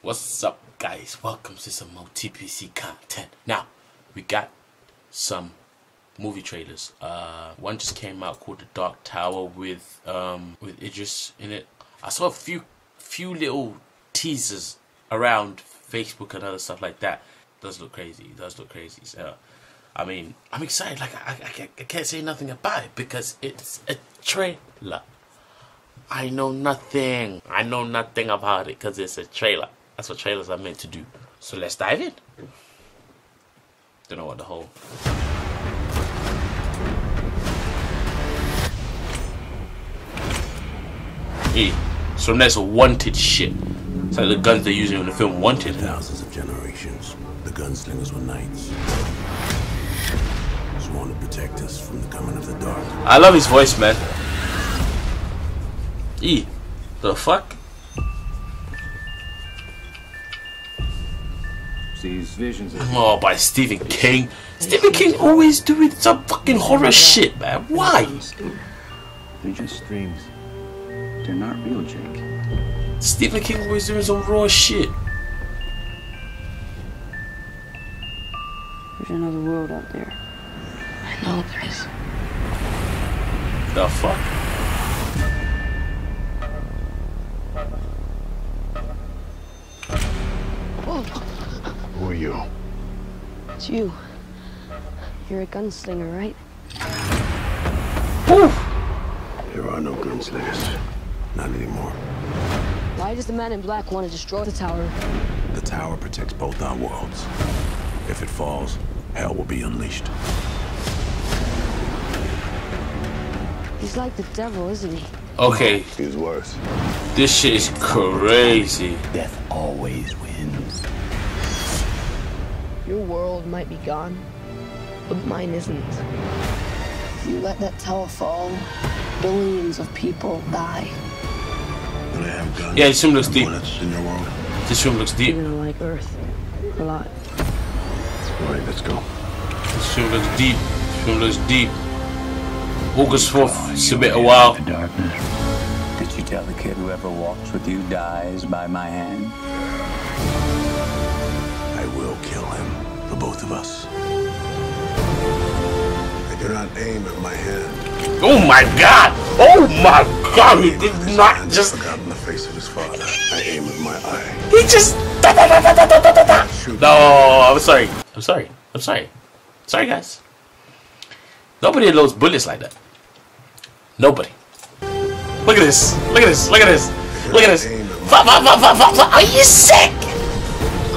What's up, guys? Welcome to some more TPC content. Now, we got some movie trailers. One just came out called The Dark Tower with Idris in it. I saw a few little teasers around Facebook and other stuff like that. Does look crazy. It does look crazy. So, I mean, I'm excited. Like I can't say nothing about it because it's a trailer. I know nothing. I know nothing about it because it's a trailer. That's what trailers are meant to do. So let's dive in. Don't know what the whole. Hey, so that's a Wanted shit. It's like the guns they're using in the film Wanted. Thousands of generations, the gunslingers were knights. Sworn to protect us from the coming of the dark. I love his voice, man. E, the fuck? These visions of by Stephen King. Stephen King always doing some fucking horror shit, man. Why? They're just dreams. They're not real, Jake. Stephen King always doing some raw shit. There's another world out there. I know there is. The fuck? Who are you? It's you. You're a gunslinger, right? Oof. There are no gunslingers. Not anymore. Why does the man in black want to destroy the tower? The tower protects both our worlds. If it falls, hell will be unleashed. He's like the devil, isn't he? Okay. He's worse. This shit is crazy. Death always wins. Your world might be gone, but mine isn't. If you let that tower fall, billions of people die. Yeah, this room looks deep. This room looks deep. You're gonna like Earth a lot. All right, let's go. This room looks deep. This room looks deep. August 4th, it's a bit a while. The darkness. Did you tell the kid whoever walks with you dies by my hand? I will kill him, for both of us. I do not aim at my hand. Oh my god! Oh my god! He did not just... forgotten the face of his father. I aim at my eye. He just... No, I'm sorry. I'm sorry. I'm sorry. Sorry, guys. Nobody loads bullets like that. Nobody. Look at this. Look at this. Look at this. Look at this. Are you sick?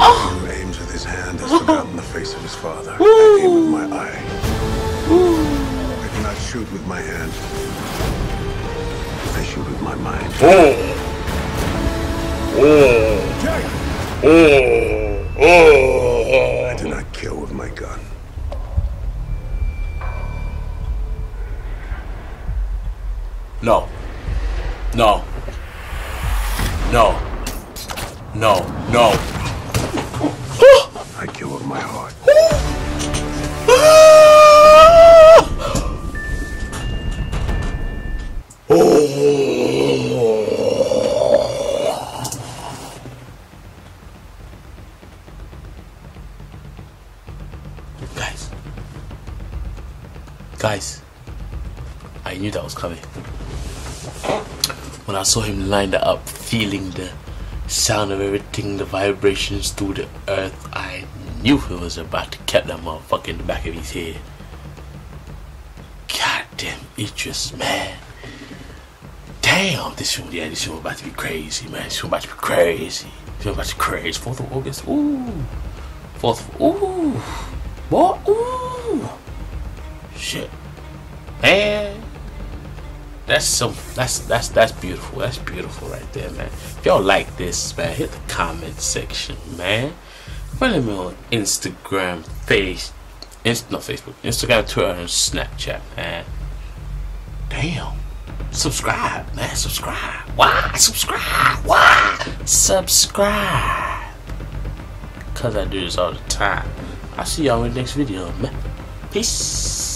Oh. Who aims with his hand has forgotten the face of his father. I aim with my eye. I do not shoot with my hand. I shoot with my mind. I do not kill with my gun. No. No. No. No. No. I kill with my heart. Guys. Guys. I knew that was coming. When I saw him lined up, feeling the sound of everything, the vibrations through the earth, I knew he was about to cap that motherfucker in the back of his head. Goddamn Idris, man. Damn, this film about to be crazy, man. This film about to be crazy. This film about to be crazy. 4th of August, ooh. 4th of, ooh. What? Ooh. Shit. Man. That's some. That's beautiful. That's beautiful right there, man. If y'all like this, man, hit the comment section, man. Follow me on Instagram, Instagram, Twitter, and Snapchat, man. Damn. Subscribe, man. Subscribe. Why? Subscribe. Why? Subscribe. Cause I do this all the time. I'll see y'all in the next video, man. Peace.